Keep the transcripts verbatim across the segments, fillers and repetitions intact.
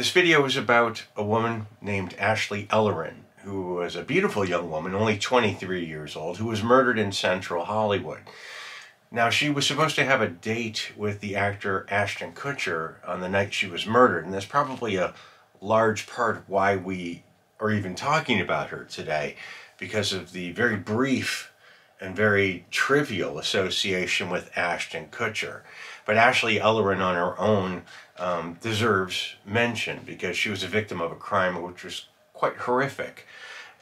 This video is about a woman named Ashley Ellerin, who was a beautiful young woman, only twenty-three years old, who was murdered in central Hollywood. Now, she was supposed to have a date with the actor Ashton Kutcher on the night she was murdered, and that's probably a large part of why we are even talking about her today, because of the very brief and very trivial association with Ashton Kutcher. But Ashley Ellerin on her own um, deserves mention, because she was a victim of a crime which was quite horrific.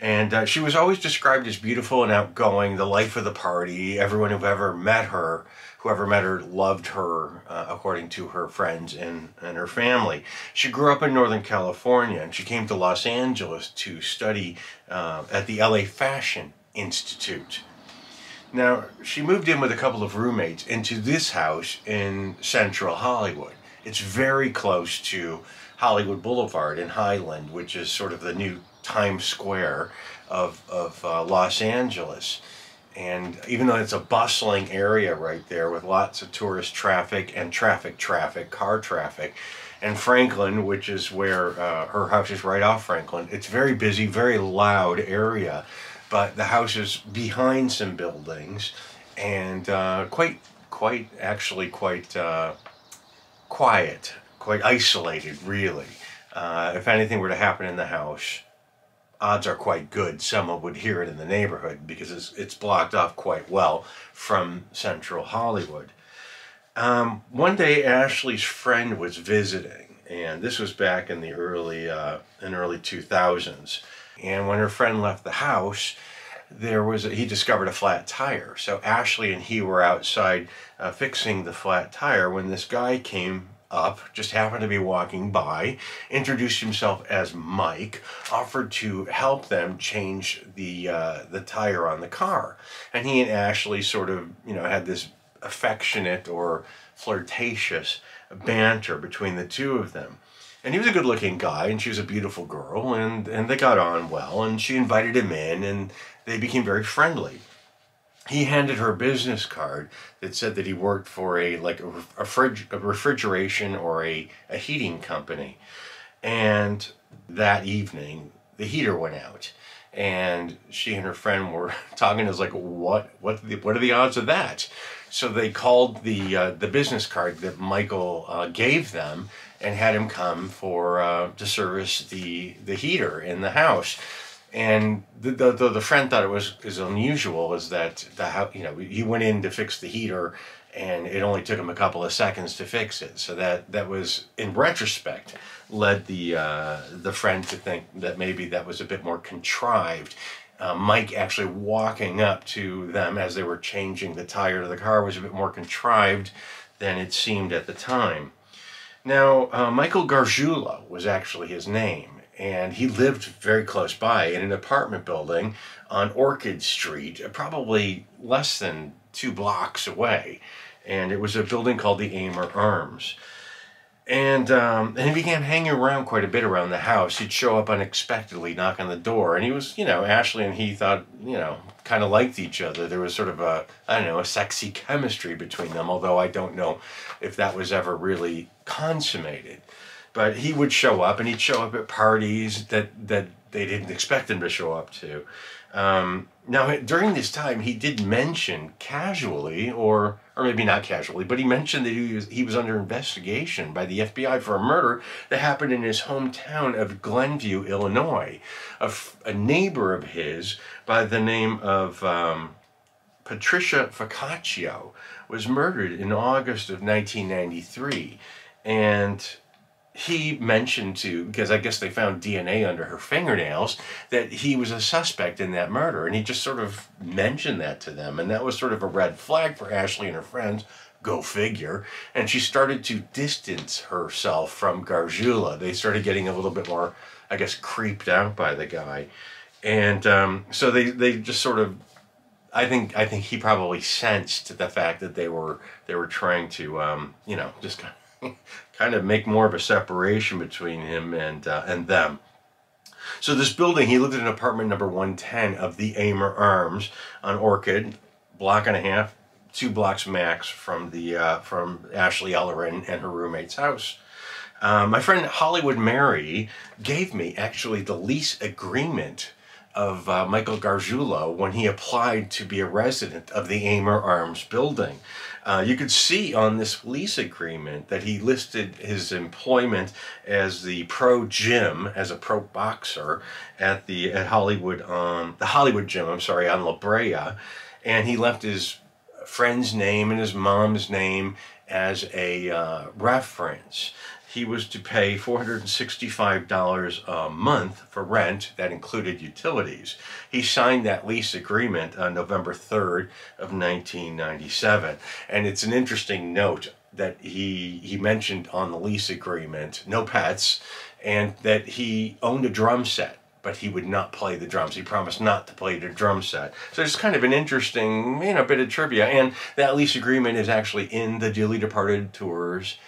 And uh, she was always described as beautiful and outgoing, the life of the party. Everyone who ever met her, whoever met her, loved her, uh, according to her friends and, and her family. She grew up in Northern California, and she came to Los Angeles to study uh, at the L A Fashion Institute. Now, she moved in with a couple of roommates into this house in central Hollywood. It's very close to Hollywood Boulevard in Highland, which is sort of the new Times Square of, of uh, Los Angeles. And even though it's a bustling area right there with lots of tourist traffic and traffic traffic, car traffic, and Franklin, which is where uh, her house is right off Franklin, it's very busy, very loud area. But the house is behind some buildings, and uh, quite, quite, actually quite uh, quiet, quite isolated, really. Uh, if anything were to happen in the house, odds are quite good someone would hear it in the neighborhood, because it's, it's blocked off quite well from central Hollywood. Um, one day, Ashley's friend was visiting, and this was back in the early, uh, in early two thousands. And when her friend left the house, there was a, he discovered a flat tire. So Ashley and he were outside uh, fixing the flat tire when this guy came up, just happened to be walking by, introduced himself as Mike, offered to help them change the uh, the tire on the car. And he and Ashley sort of, you know, had this affectionate or flirtatious banter between the two of them. And he was a good-looking guy, and she was a beautiful girl, and, and they got on well, and she invited him in, and they became very friendly. He handed her a business card that said that he worked for a, like, a, a, fridge, a refrigeration or a, a heating company. And that evening, the heater went out, and she and her friend were talking. It was like, what, what, what are the odds of that? So they called the, uh, the business card that Michael uh, gave them, and had him come for uh, to service the the heater in the house. And the the, the, the friend thought it was is unusual, is that the you know he went in to fix the heater, and it only took him a couple of seconds to fix it. So that that was, in retrospect, led the uh, the friend to think that maybe that was a bit more contrived. Uh, Mike actually walking up to them as they were changing the tire to the car was a bit more contrived than it seemed at the time. Now, uh, Michael Gargiulo was actually his name, and he lived very close by in an apartment building on Orchid Street, probably less than two blocks away, and it was a building called the Amer Arms. And, um, and he began hanging around quite a bit around the house. He'd show up unexpectedly, knock on the door, and he was, you know, Ashley and he thought, you know, kind of liked each other. There was sort of a, I don't know, a sexy chemistry between them, although I don't know if that was ever really consummated. But he would show up, and he'd show up at parties that, that they didn't expect him to show up to. Um, now, during this time, he did mention casually, or or maybe not casually, but he mentioned that he was, he was under investigation by the F B I for a murder that happened in his hometown of Glenview, Illinois. A, a neighbor of his by the name of um, Patricia Focaccio was murdered in August of nineteen ninety-three. And he mentioned to, because I guess they found D N A under her fingernails, that he was a suspect in that murder. And he just sort of mentioned that to them. And that was sort of a red flag for Ashley and her friends. Go figure. And she started to distance herself from Gargiulo. They started getting a little bit more, I guess, creeped out by the guy. And um, so they, they just sort of, I think, I think he probably sensed the fact that they were, they were trying to, um, you know, just kind of, kind of make more of a separation between him and uh, and them. So this building, he lived in apartment number one ten of the Amer Arms on Orchid, block and a half, two blocks max from the uh, from Ashley Ellerin and her roommate's house. Uh, my friend Hollywood Mary gave me actually the lease agreement of uh, Michael Gargiulo when he applied to be a resident of the Amer Arms building. Uh, you could see on this lease agreement that he listed his employment as the pro gym, as a pro boxer at the at Hollywood on um, the Hollywood gym. I'm sorry, on La Brea, and he left his friend's name and his mom's name as a uh, reference. He was to pay four hundred sixty-five dollars a month for rent. That included utilities. He signed that lease agreement on November third of nineteen ninety-seven. And it's an interesting note that he, he mentioned on the lease agreement, no pets, and that he owned a drum set, but he would not play the drums. He promised not to play the drum set. So it's kind of an interesting, you know, bit of trivia. And that lease agreement is actually in the Dearly Departed Tours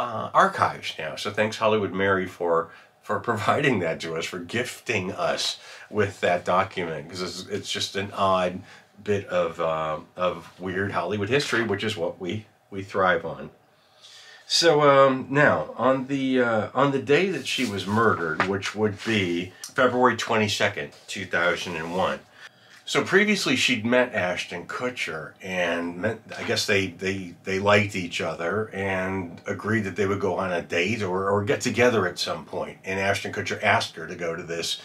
Uh, archives now. So thanks Hollywood Mary for for providing that to us, for gifting us with that document, because it's, it's just an odd bit of uh, of weird Hollywood history, which is what we we thrive on. So um, now on the uh, on the day that she was murdered, which would be February twenty-second two thousand one. So previously she'd met Ashton Kutcher, and met, I guess they, they, they liked each other and agreed that they would go on a date or, or get together at some point. And Ashton Kutcher asked her to go to this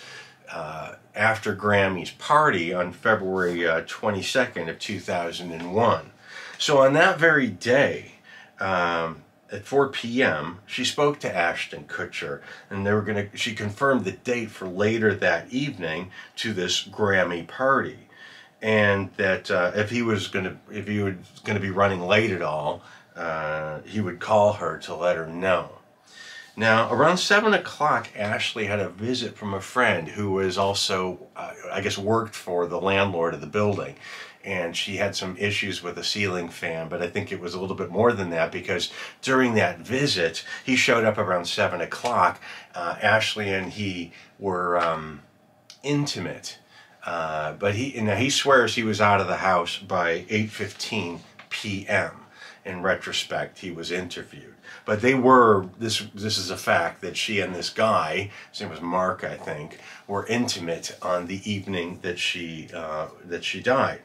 uh, after Grammy's party on February uh, twenty-second of two thousand one. So on that very day, um, at four P M she spoke to Ashton Kutcher, and they were gonna she confirmed the date for later that evening to this Grammy party, and that uh, if he was gonna if he was gonna be running late at all, uh, he would call her to let her know. Now around seven o'clock, Ashley had a visit from a friend who was also uh, I guess worked for the landlord of the building, and she had some issues with a ceiling fan, but I think it was a little bit more than that, because during that visit, he showed up around seven o'clock. Uh, Ashley and he were um, intimate, uh, but he, and he swears he was out of the house by eight fifteen P M In retrospect, he was interviewed. But they were, this this is a fact, that she and this guy, his name was Mark, I think, were intimate on the evening that she, uh, that she died.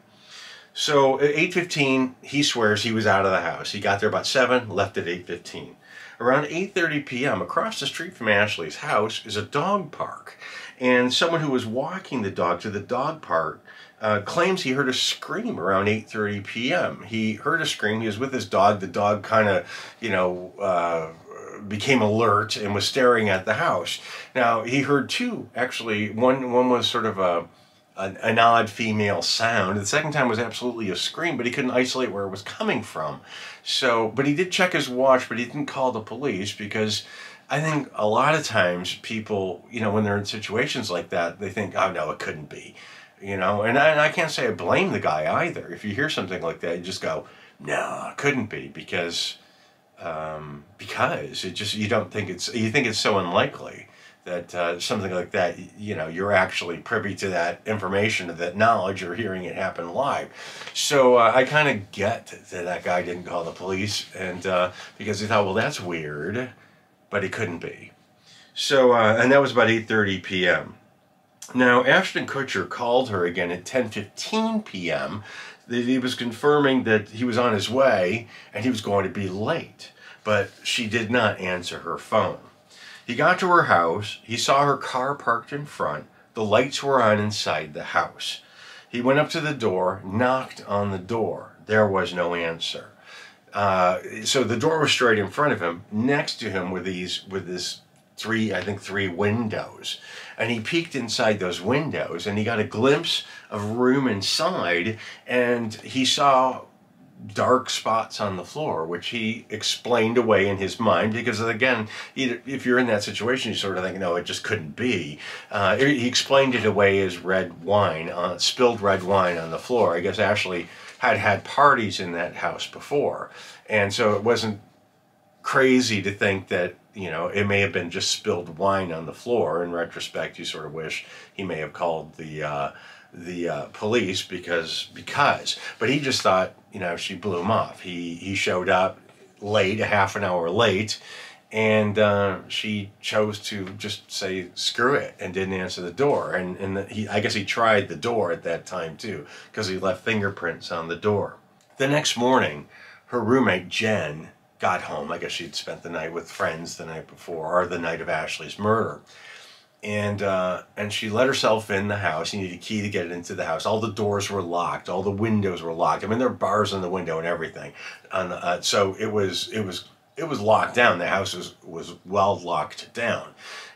So at eight fifteen, he swears he was out of the house. He got there about seven, left at eight fifteen. Around eight thirty P M, across the street from Ashley's house is a dog park. And someone who was walking the dog to the dog park uh, claims he heard a scream around eight thirty P M He heard a scream. He was with his dog. The dog kind of, you know, uh, became alert and was staring at the house. Now, he heard two, actually. One, one was sort of a... An, an odd female sound. The second time was absolutely a scream, but he couldn't isolate where it was coming from. So, but he did check his watch, but he didn't call the police, because I think a lot of times people, you know, when they're in situations like that, they think, oh no, it couldn't be, you know, and I, and I can't say I blame the guy either. If you hear something like that, you just go, no, it couldn't be, because, um, because it just, you don't think it's, you think it's so unlikely that uh, something like that, you know, you're actually privy to that information, to that knowledge, or hearing it happen live. So uh, I kind of get that that guy didn't call the police, and uh, because he thought, well, that's weird, but it couldn't be. So, uh, and that was about eight thirty P M Now, Ashton Kutcher called her again at ten fifteen P M that he was confirming that he was on his way and he was going to be late, but she did not answer her phone. He got to her house, he saw her car parked in front, the lights were on inside the house. He went up to the door, knocked on the door. There was no answer. Uh, so the door was straight in front of him. Next to him were these, with this three, I think three windows. And he peeked inside those windows, and he got a glimpse of a room inside, and he saw dark spots on the floor, which he explained away in his mind, because again, if you're in that situation, you sort of think, no, it just couldn't be. Uh, he explained it away as red wine, uh, spilled red wine on the floor. I guess Ashley had had parties in that house before, and so it wasn't crazy to think that, you know, it may have been just spilled wine on the floor. In retrospect, you sort of wish he may have called the uh, the uh, police, because because but he just thought, you know, she blew him off. He he showed up late, a half an hour late, And uh, she chose to just say, screw it, and didn't answer the door. And, and the, he, I guess he tried the door at that time, too, because he left fingerprints on the door. The next morning, her roommate, Jen, got home. I guess she'd spent the night with friends the night before, or the night of Ashley's murder. And, uh, and she let herself in the house. You need a key to get into the house. All the doors were locked. All the windows were locked. I mean, there were bars on the window and everything. And, uh, so it was... It was It was locked down. The house was, was well locked down.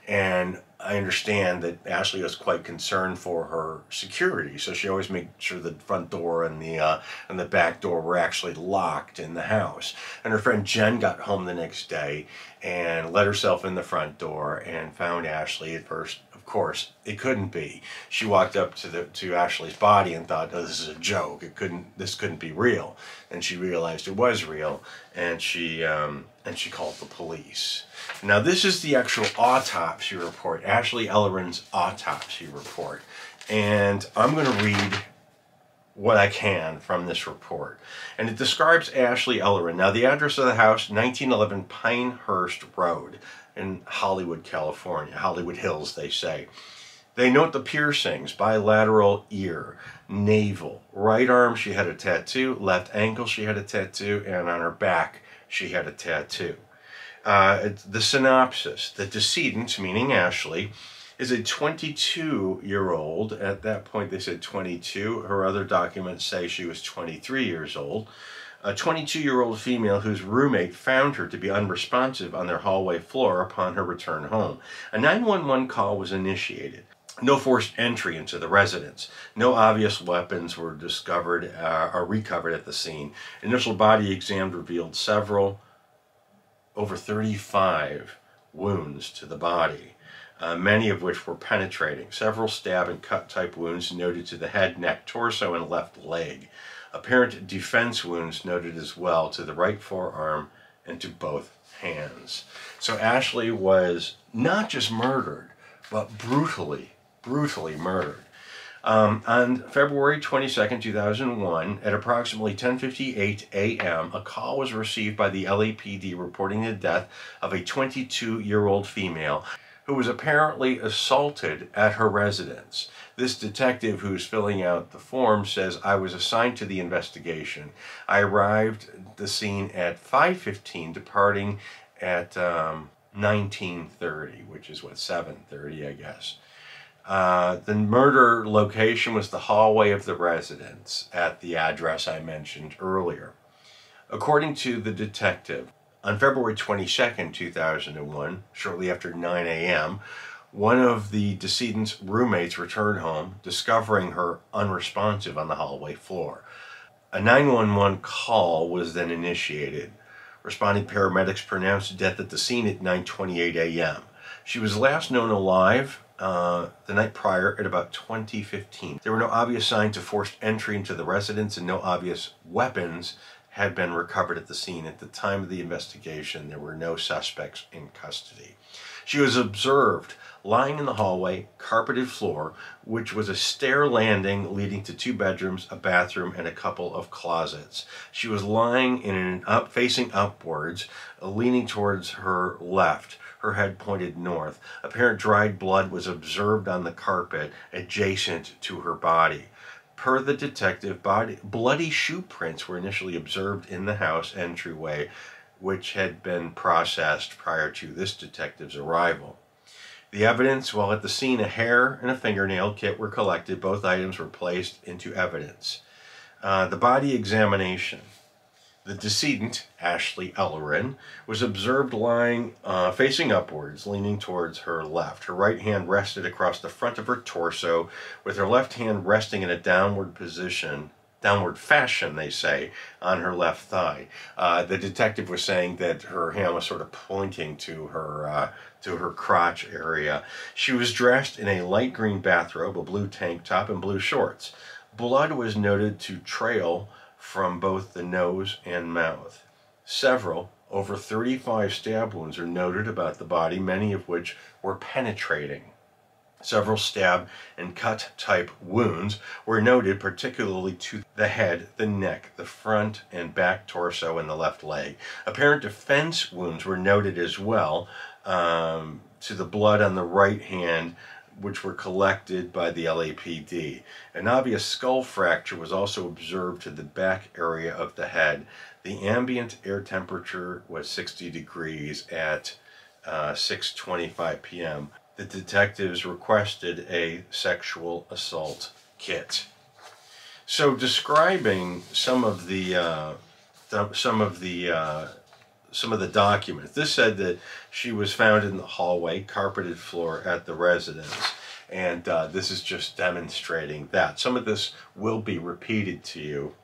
And I understand that Ashley was quite concerned for her security. So she always made sure the front door and the, uh, and the back door were actually locked in the house. And her friend Jen got home the next day and let herself in the front door and found Ashley. At first, of course, it couldn't be. She walked up to the to Ashley's body and thought, oh, this is a joke. It couldn't, this couldn't be real. And she realized it was real. And she, um, and she called the police. Now, this is the actual autopsy report, Ashley Ellerin's autopsy report. And I'm going to read what I can from this report. And it describes Ashley Ellerin. Now, the address of the house, nineteen eleven Pinehurst Road in Hollywood, California. Hollywood Hills, they say. They note the piercings, bilateral ear, navel, right arm, she had a tattoo, left ankle, she had a tattoo, and on her back, she had a tattoo. Uh, the synopsis, the decedent, meaning Ashley, is a twenty-two-year-old. At that point, they said twenty-two. Her other documents say she was twenty-three years old. A twenty-two-year-old female whose roommate found her to be unresponsive on their hallway floor upon her return home. A nine one one call was initiated. No forced entry into the residence. No obvious weapons were discovered uh, or recovered at the scene. Initial body exam revealed several, over thirty-five wounds to the body, uh, many of which were penetrating. Several stab and cut type wounds noted to the head, neck, torso, and left leg. Apparent defense wounds noted as well to the right forearm and to both hands. So Ashley was not just murdered, but brutally, brutally murdered. Um, on February twenty-second, two thousand one, at approximately ten fifty-eight a m, a call was received by the L A P D reporting the death of a twenty-two-year-old female who was apparently assaulted at her residence. This detective who's filling out the form says, I was assigned to the investigation. I arrived at the scene at five fifteen, departing at um, nineteen thirty, which is what, seven thirty, I guess. Uh, the murder location was the hallway of the residence at the address I mentioned earlier. According to the detective, on February twenty-second, two thousand one, shortly after nine a m, one of the decedent's roommates returned home, discovering her unresponsive on the hallway floor. A nine one one call was then initiated. Responding paramedics pronounced death at the scene at nine twenty-eight a m She was last known alive Uh, the night prior at about twenty fifteen. There were no obvious signs of forced entry into the residence, and no obvious weapons had been recovered at the scene. At the time of the investigation, there were no suspects in custody. She was observed lying in the hallway, carpeted floor, which was a stair landing leading to two bedrooms, a bathroom, and a couple of closets. She was lying in an up, facing upwards, leaning towards her left. Her head pointed north. Apparent dried blood was observed on the carpet adjacent to her body. Per the detective, body, bloody shoe prints were initially observed in the house entryway, which had been processed prior to this detective's arrival. The evidence, while at the scene a hair and a fingernail kit were collected, both items were placed into evidence. Uh, the body examination. The decedent, Ashley Ellerin, was observed lying uh, facing upwards, leaning towards her left. Her right hand rested across the front of her torso, with her left hand resting in a downward position, downward fashion, they say, on her left thigh. Uh, the detective was saying that her hand was sort of pointing to her, uh, to her crotch area. She was dressed in a light green bathrobe, a blue tank top, and blue shorts. Blood was noted to trail from both the nose and mouth. Several, over thirty-five stab wounds are noted about the body, many of which were penetrating. Several stab and cut type wounds were noted, particularly to the head, the neck, the front and back torso, and the left leg. Apparent defense wounds were noted as well um, to the blood on the right hand, which were collected by the L A P D. An obvious skull fracture was also observed to the back area of the head. The ambient air temperature was sixty degrees at uh, six twenty-five p m The detectives requested a sexual assault kit. So, describing some of the uh, th some of the uh, some of the documents, this said that she was found in the hallway, carpeted floor at the residence, and uh, this is just demonstrating that. Some of this will be repeated to you.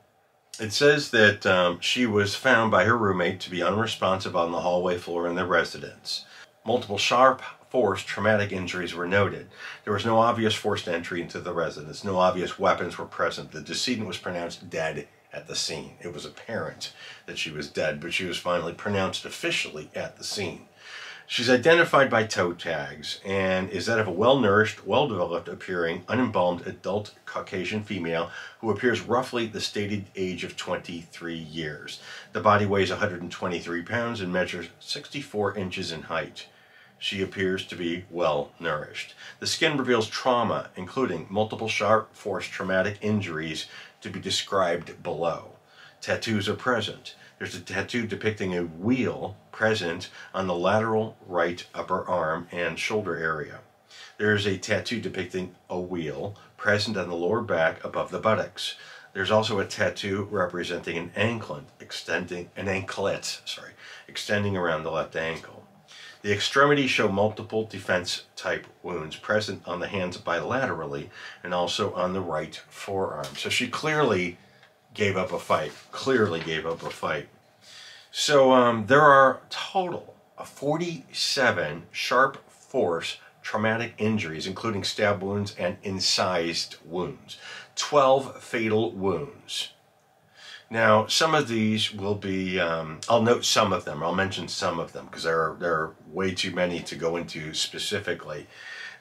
It says that um, she was found by her roommate to be unresponsive on the hallway floor in the residence. Multiple sharp force traumatic injuries were noted. There was no obvious forced entry into the residence. No obvious weapons were present. The decedent was pronounced dead at the scene. It was apparent that she was dead, but she was finally pronounced officially at the scene. She's identified by toe tags and is that of a well-nourished, well-developed appearing, unembalmed adult Caucasian female who appears roughly the stated age of twenty-three years. The body weighs one hundred twenty-three pounds and measures sixty-four inches in height. She appears to be well nourished. The skin reveals trauma, including multiple sharp force traumatic injuries to be described below. Tattoos are present. There's a tattoo depicting a wheel present on the lateral right upper arm and shoulder area. There is a tattoo depicting a wheel present on the lower back above the buttocks. There's also a tattoo representing an anklet extending an anklet, sorry, extending around the left ankle. The extremities show multiple defense-type wounds present on the hands bilaterally and also on the right forearm. So she clearly gave up a fight, clearly gave up a fight. So um, there are a total of forty-seven sharp force traumatic injuries, including stab wounds and incised wounds, twelve fatal wounds. Now, some of these will be, um, I'll note some of them, I'll mention some of them, because there are, there are way too many to go into specifically.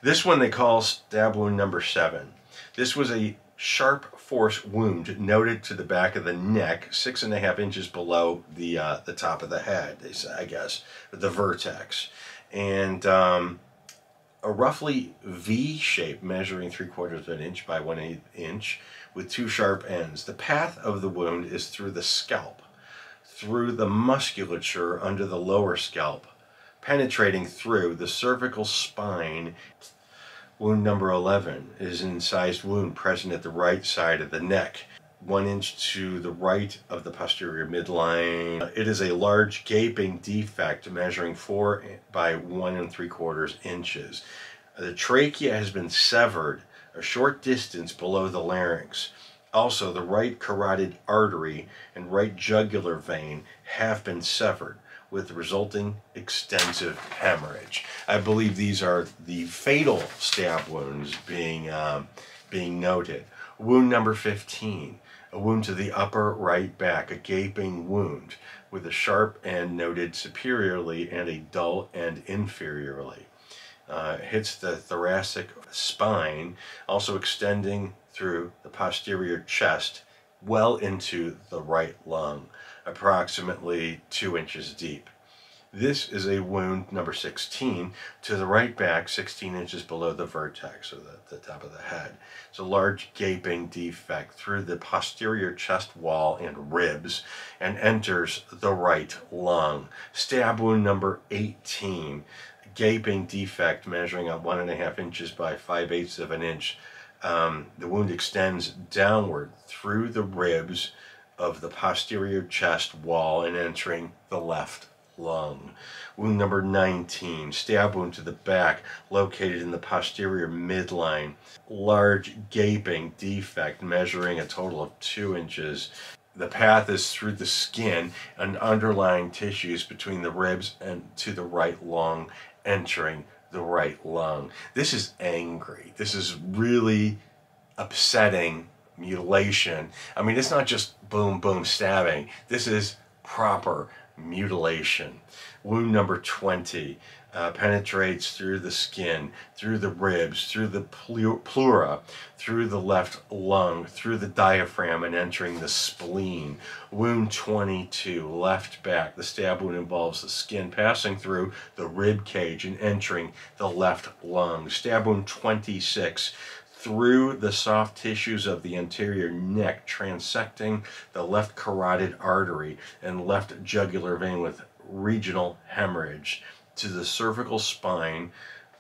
This one they call stab wound number seven. This was a sharp force wound noted to the back of the neck, six and a half inches below the, uh, the top of the head, they say, I guess, the vertex. And um, a roughly V shape measuring three quarters of an inch by one eighth inch, with two sharp ends. The path of the wound is through the scalp, through the musculature under the lower scalp, penetrating through the cervical spine. Wound number eleven is an incised wound present at the right side of the neck, one inch to the right of the posterior midline. It is a large gaping defect measuring four by one and three quarters inches. The trachea has been severed a short distance below the larynx. Also, the right carotid artery and right jugular vein have been severed, with resulting extensive hemorrhage. I believe these are the fatal stab wounds being um, being noted. Wound number fifteen, a wound to the upper right back, a gaping wound with a sharp end noted superiorly and a dull end inferiorly. Uh, hits the thoracic spine, also extending through the posterior chest well into the right lung, approximately two inches deep. This is a wound number sixteen to the right back, sixteen inches below the vertex, or the, the top of the head. It's a large gaping defect through the posterior chest wall and ribs and enters the right lung. Stab wound number eighteen. Gaping defect measuring at one and a half inches by five eighths of an inch. Um, the wound extends downward through the ribs of the posterior chest wall and entering the left lung. Wound number nineteen, stab wound to the back, located in the posterior midline. Large gaping defect measuring a total of two inches. The path is through the skin and underlying tissues between the ribs and to the right lung, entering the right lung. This is angry. This is really upsetting mutilation. I mean, it's not just boom, boom, stabbing. This is proper mutilation. Wound number twenty, uh, penetrates through the skin, through the ribs, through the pleura, through the left lung, through the diaphragm, and entering the spleen. Wound twenty-two, left back. The stab wound involves the skin passing through the rib cage and entering the left lung. Stab wound twenty-six, through the soft tissues of the anterior neck, transecting the left carotid artery and left jugular vein with regional hemorrhage to the cervical spine.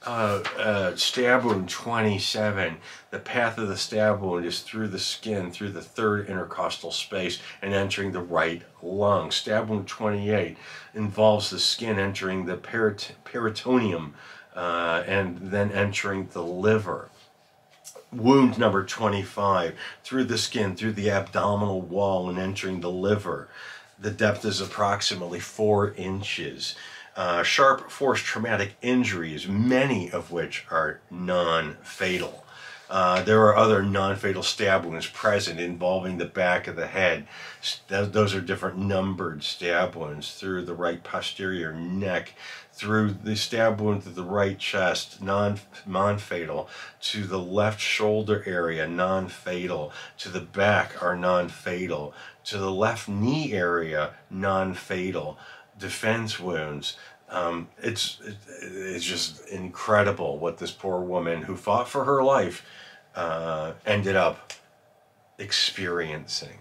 Uh, uh, stab wound twenty-seven. The path of the stab wound is through the skin, through the third intercostal space, and entering the right lung. Stab wound twenty-eight involves the skin entering the perite peritoneum uh, and then entering the liver. Wound number twenty-five, through the skin, through the abdominal wall, and entering the liver. The depth is approximately four inches. Uh, sharp force traumatic injuries, many of which are non-fatal. Uh, there are other non-fatal stab wounds present involving the back of the head. Those are different numbered stab wounds through the right posterior neck, through the stab wound to the right chest, non, non-fatal, to the left shoulder area, non-fatal, to the back are non-fatal, to the left knee area, non-fatal, defense wounds. Um, it's, it's just incredible what this poor woman who fought for her life uh, ended up experiencing.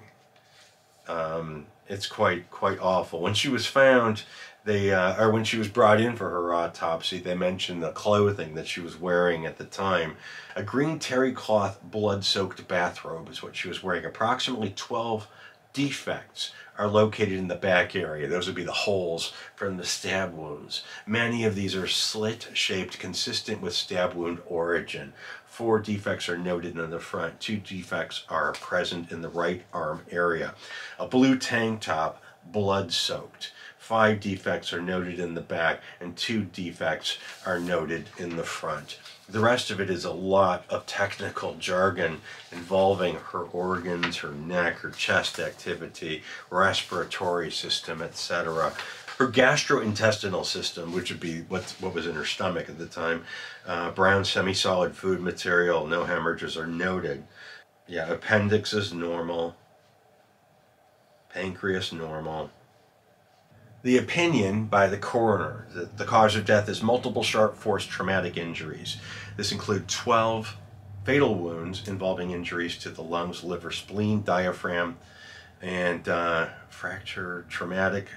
Um, it's quite, quite awful. When she was found, they, uh, or when she was brought in for her autopsy, they mentioned the clothing that she was wearing at the time. A green terry cloth blood-soaked bathrobe is what she was wearing. Approximately twelve defects are located in the back area. Those would be the holes from the stab wounds. Many of these are slit-shaped, consistent with stab wound origin. Four defects are noted in the front. Two defects are present in the right arm area. A blue tank top, blood-soaked. Five defects are noted in the back, and two defects are noted in the front. The rest of it is a lot of technical jargon involving her organs, her neck, her chest activity, respiratory system, et cetera. Her gastrointestinal system, which would be what, what was in her stomach at the time, uh, brown semi-solid food material, no hemorrhages are noted. Yeah, appendix is normal, pancreas normal. The opinion by the coroner that the cause of death is multiple sharp force traumatic injuries. This includes twelve fatal wounds involving injuries to the lungs, liver, spleen, diaphragm, and uh, fracture, traumatic.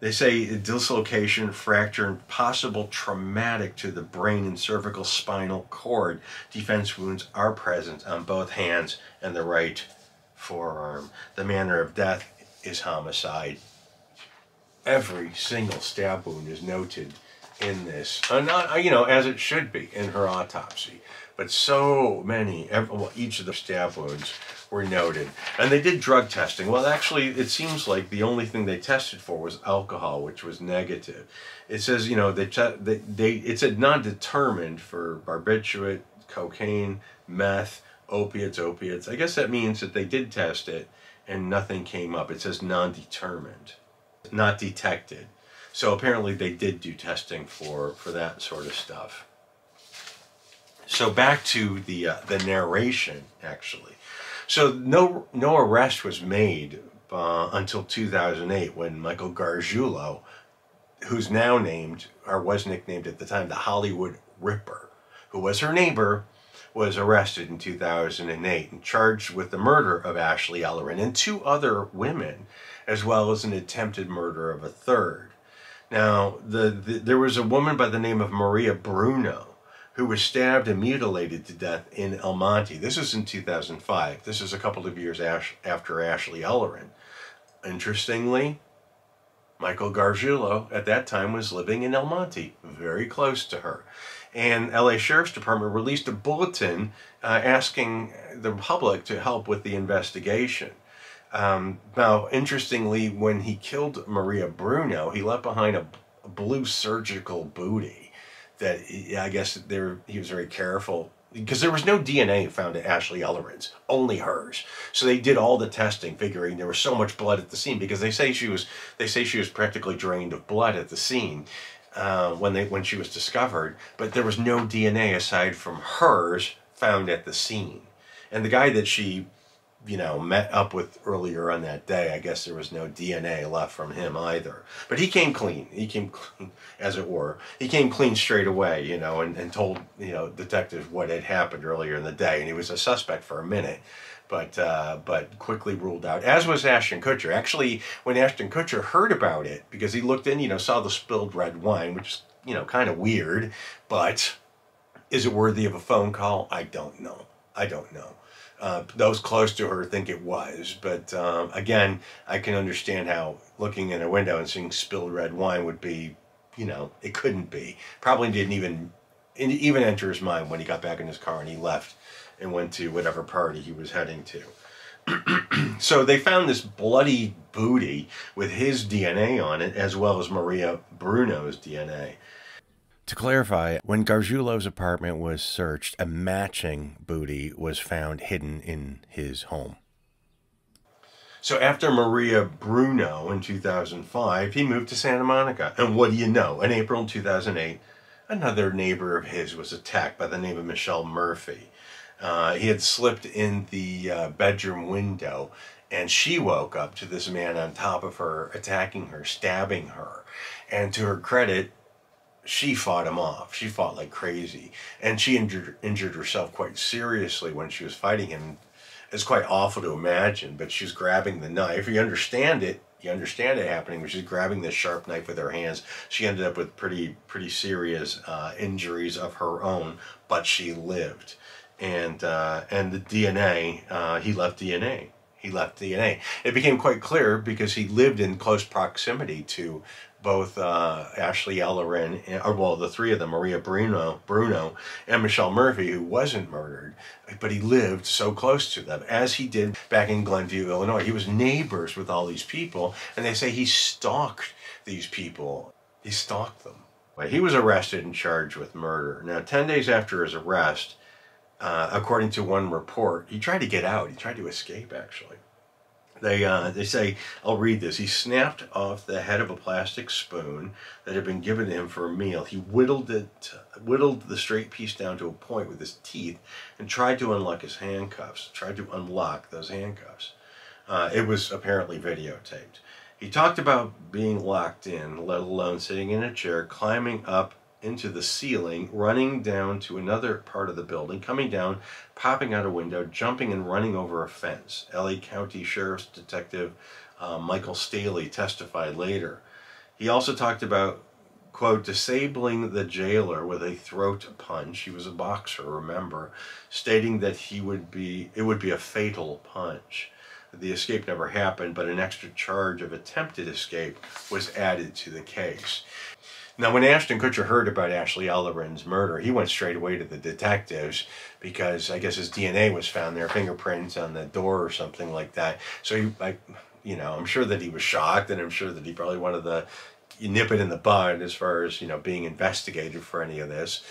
They say dislocation, fracture, and possible traumatic to the brain and cervical spinal cord. Defense wounds are present on both hands and the right forearm. The manner of death is homicide. Every single stab wound is noted in this, uh, not, you know, as it should be in her autopsy. But so many, every, well, each of the stab wounds were noted. And they did drug testing. Well, actually, it seems like the only thing they tested for was alcohol, which was negative. It says, you know, they, they, they it said non-determined for barbiturate, cocaine, meth, opiates, opiates. I guess that means that they did test it and nothing came up. It says non-determined. Not detected. So apparently they did do testing for for that sort of stuff. So back to the uh, the narration, actually. So no no arrest was made uh, until two thousand eight, when Michael Gargiulo, who's now named, or was nicknamed at the time, the Hollywood Ripper, who was her neighbor, was arrested in two thousand eight and charged with the murder of Ashley Ellerin and two other women, as well as an attempted murder of a third. Now, the, the, there was a woman by the name of Maria Bruno who was stabbed and mutilated to death in El Monte. This is in two thousand five. This is a couple of years Ash, after Ashley Ellerin. Interestingly, Michael Gargiulo at that time was living in El Monte, very close to her. And L A Sheriff's Department released a bulletin uh, asking the public to help with the investigation. Um, now, interestingly, when he killed Maria Bruno, he left behind a, a blue surgical booty that he, I guess there, he was very careful, because there was no D N A found at Ashley Ellerin's, only hers. So they did all the testing, figuring there was so much blood at the scene, because they say she was, they say she was practically drained of blood at the scene. uh, when they when she was discovered, but there was no D N A aside from hers found at the scene. And the guy that she, you know, met up with earlier on that day, I guess there was no D N A left from him either. But he came clean. He came clean, as it were. He came clean straight away, you know, and, and told, you know, detectives what had happened earlier in the day. And he was a suspect for a minute, but, uh, but quickly ruled out, as was Ashton Kutcher. Actually, when Ashton Kutcher heard about it, because he looked in, you know, saw the spilled red wine, which is, you know, kind of weird, but is it worthy of a phone call? I don't know. I don't know. Uh, those close to her think it was, but um, again, I can understand how looking in a window and seeing spilled red wine would be, you know, it couldn't be. Probably didn't even even enter his mind when he got back in his car and he left and went to whatever party he was heading to. So they found this bloody booty with his D N A on it, as well as Maria Bruno's D N A. To clarify, when Gargiulo's apartment was searched, a matching booty was found hidden in his home. So after Maria Bruno in two thousand five, he moved to Santa Monica. And what do you know? In April two thousand eight, another neighbor of his was attacked by the name of Michelle Murphy. Uh, he had slipped in the uh, bedroom window, and she woke up to this man on top of her, attacking her, stabbing her. And to her credit, she fought him off. She fought like crazy. And she injured, injured herself quite seriously when she was fighting him. It's quite awful to imagine, but she's grabbing the knife. You understand it. You understand it happening, but she's grabbing this sharp knife with her hands. She ended up with pretty, pretty serious uh, injuries of her own, but she lived. And, uh, and the D N A, uh, he left D N A. He left D N A. It became quite clear because he lived in close proximity to both uh, Ashley Ellerin, or well, the three of them, Maria Bruno, Bruno, and Michelle Murphy, who wasn't murdered, but he lived so close to them, as he did back in Glenview, Illinois. He was neighbors with all these people, and they say he stalked these people. He stalked them. But he was arrested and charged with murder. Now, ten days after his arrest, uh, according to one report, he tried to get out. He tried to escape, actually. They, uh, they say, I'll read this, he snapped off the head of a plastic spoon that had been given to him for a meal. He whittled it, whittled the straight piece down to a point with his teeth and tried to unlock his handcuffs, tried to unlock those handcuffs. Uh, it was apparently videotaped. He talked about being locked in, let alone sitting in a chair, climbing up into the ceiling, running down to another part of the building, coming down, popping out a window, jumping and running over a fence. L A County Sheriff's Detective uh, Michael Staley testified later. He also talked about, quote, disabling the jailer with a throat punch. He was a boxer, remember, stating that he would be, it would be a fatal punch. The escape never happened, but an extra charge of attempted escape was added to the case. Now, when Ashton Kutcher heard about Ashley Ellerin's murder, he went straight away to the detectives because I guess his D N A was found there, fingerprints on the door or something like that. So, he, I, you know, I'm sure that he was shocked, and I'm sure that he probably wanted to nip it in the bud as far as, you know, being investigated for any of this.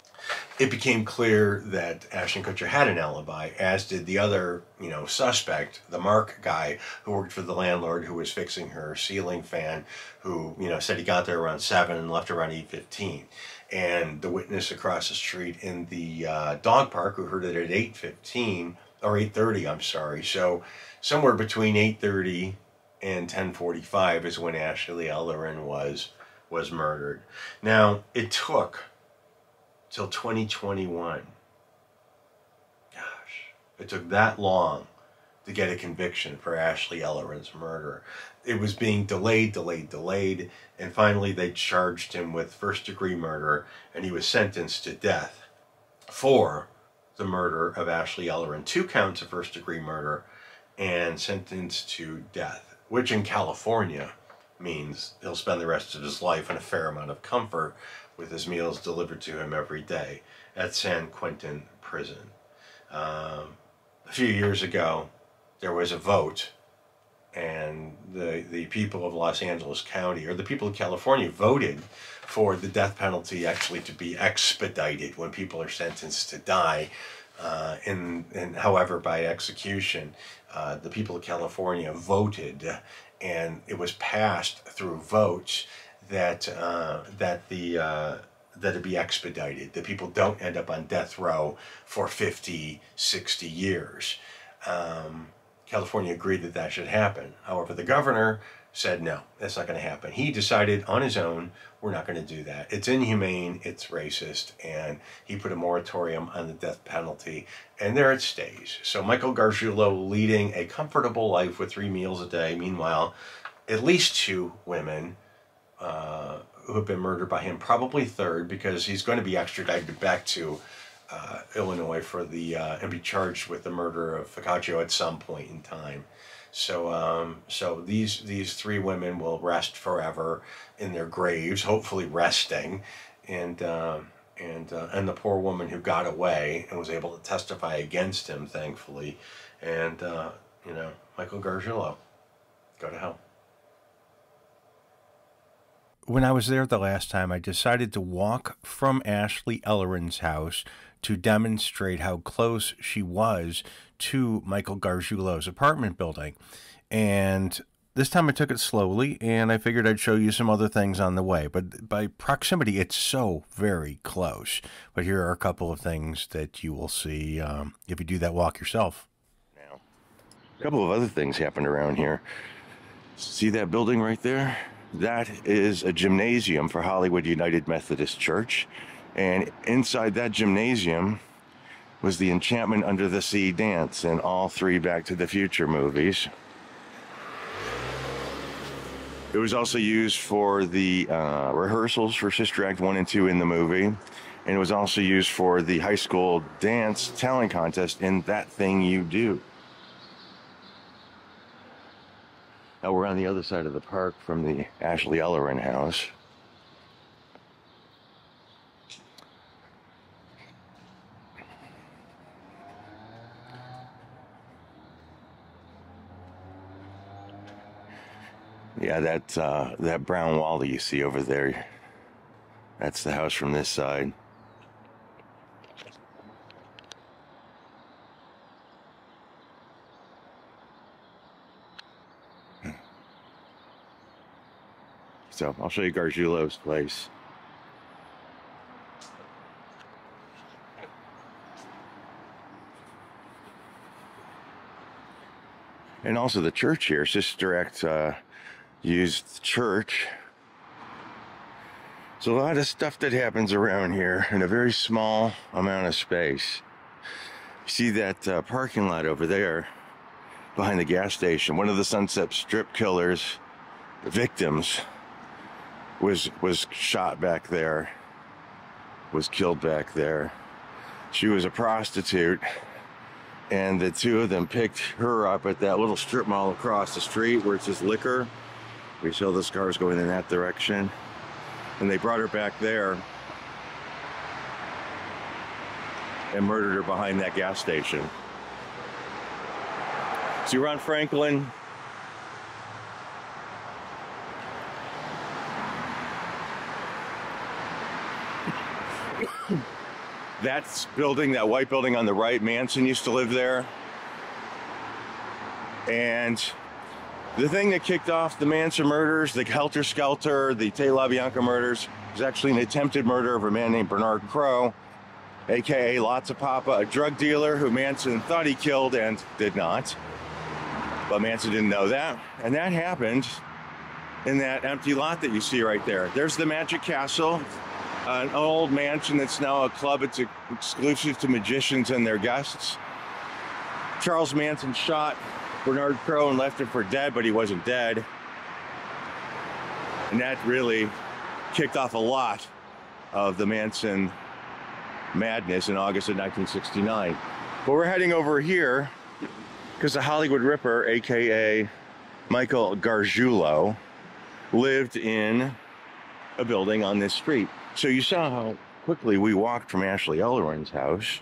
It became clear that Ashton Kutcher had an alibi, as did the other, you know, suspect, the Mark guy who worked for the landlord who was fixing her ceiling fan, who, you know, said he got there around seven and left around eight fifteen. And the witness across the street in the uh, dog park who heard it at eight fifteen, or eight thirty, I'm sorry. So somewhere between eight thirty and ten forty-five is when Ashley Ellerin was, was murdered. Now, it took till twenty twenty-one. Gosh, it took that long to get a conviction for Ashley Ellerin's murder. It was being delayed, delayed, delayed, and finally they charged him with first-degree murder, and he was sentenced to death for the murder of Ashley Ellerin. Two counts of first-degree murder and sentenced to death, which in California means he'll spend the rest of his life in a fair amount of comfort with his meals delivered to him every day at San Quentin Prison. Um, a few years ago, there was a vote, and the, the people of Los Angeles County, or the people of California, voted for the death penalty actually to be expedited when people are sentenced to die, uh, in, in, however, by execution. Uh, the people of California voted, and it was passed through votes that uh, that the uh, that it be expedited, that people don't end up on death row for fifty, sixty years. Um, California agreed that that should happen. However, the governor said, no, that's not going to happen. He decided on his own, we're not going to do that. It's inhumane, it's racist, and he put a moratorium on the death penalty, and there it stays. So Michael Gargiulo leading a comfortable life with three meals a day. Meanwhile, at least two women uh, who have been murdered by him, probably third, because he's going to be extradited back to uh, Illinois for the uh, and be charged with the murder of Focaccio at some point in time. So, um, so these these three women will rest forever in their graves, hopefully resting, and uh, and uh, and the poor woman who got away and was able to testify against him, thankfully, and uh, you know, Michael Gargiulo, go to hell. When I was there the last time, I decided to walk from Ashley Ellerin's house to demonstrate how close she was to Michael Gargiulo's apartment building. And this time I took it slowly, and I figured I'd show you some other things on the way. But by proximity, it's so very close. But here are a couple of things that you will see um, if you do that walk yourself. Now, a couple of other things happened around here. See that building right there? That is a gymnasium for Hollywood United Methodist Church. And inside that gymnasium was the Enchantment Under the Sea dance in all three Back to the Future movies. It was also used for the uh, rehearsals for Sister Act one and two in the movie. And it was also used for the high school dance talent contest in That Thing You Do. Now we're on the other side of the park from the Ashley Ellerin house. Yeah, that, uh, that brown wall that you see over there, that's the house from this side. So I'll show you Gargiulo's place. And also the church here, Sister Act, uh, used the church. So a lot of stuff that happens around here in a very small amount of space. You see that uh, parking lot over there behind the gas station. One of the Sunset Strip Killers, the victims, was was shot back there, was killed back there. She was a prostitute, and the two of them picked her up at that little strip mall across the street where it says liquor. We saw the cars going in that direction, and they brought her back there and murdered her behind that gas station. So you're on Franklin. That's building, that white building on the right, Manson used to live there. And the thing that kicked off the Manson murders, the Helter Skelter, the Tate-LaBianca murders, was actually an attempted murder of a man named Bernard Crowe, aka Lotsa Papa, a drug dealer who Manson thought he killed and did not. But Manson didn't know that. And that happened in that empty lot that you see right there. There's the Magic Castle, an old mansion that's now a club. It's exclusive to magicians and their guests. Charles Manson shot Bernard Crowe and left him for dead, but he wasn't dead. And that really kicked off a lot of the Manson madness in August of nineteen sixty-nine. But we're heading over here because the Hollywood Ripper, aka Michael Gargiulo, lived in a building on this street. So you saw how quickly we walked from Ashley Ellerin's house.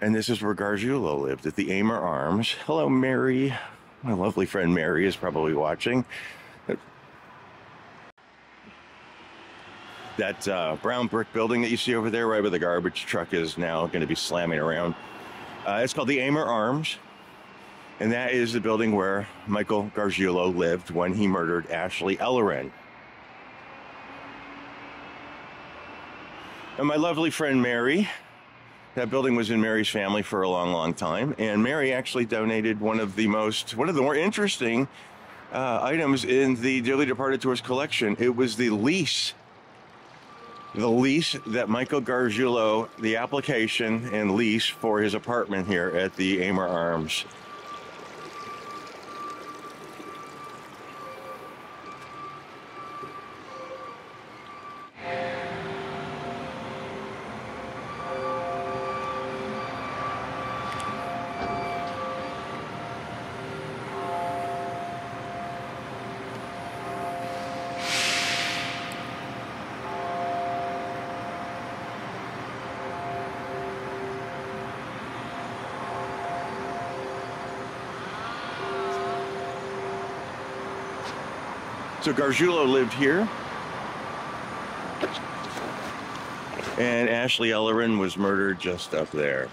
And this is where Gargiulo lived, at the Amer Arms. Hello, Mary. My lovely friend Mary is probably watching. That uh, brown brick building that you see over there, right where the garbage truck is now going to be slamming around. Uh, it's called the Amer Arms. And that is the building where Michael Gargiulo lived when he murdered Ashley Ellerin. And my lovely friend Mary, that building was in Mary's family for a long, long time. And Mary actually donated one of the most, one of the more interesting uh, items in the Dearly Departed Tours collection. It was the lease. The lease that Michael Gargiulo, the application and lease for his apartment here at the Amer Arms. So Gargiulo lived here, and Ashley Ellerin was murdered just up there.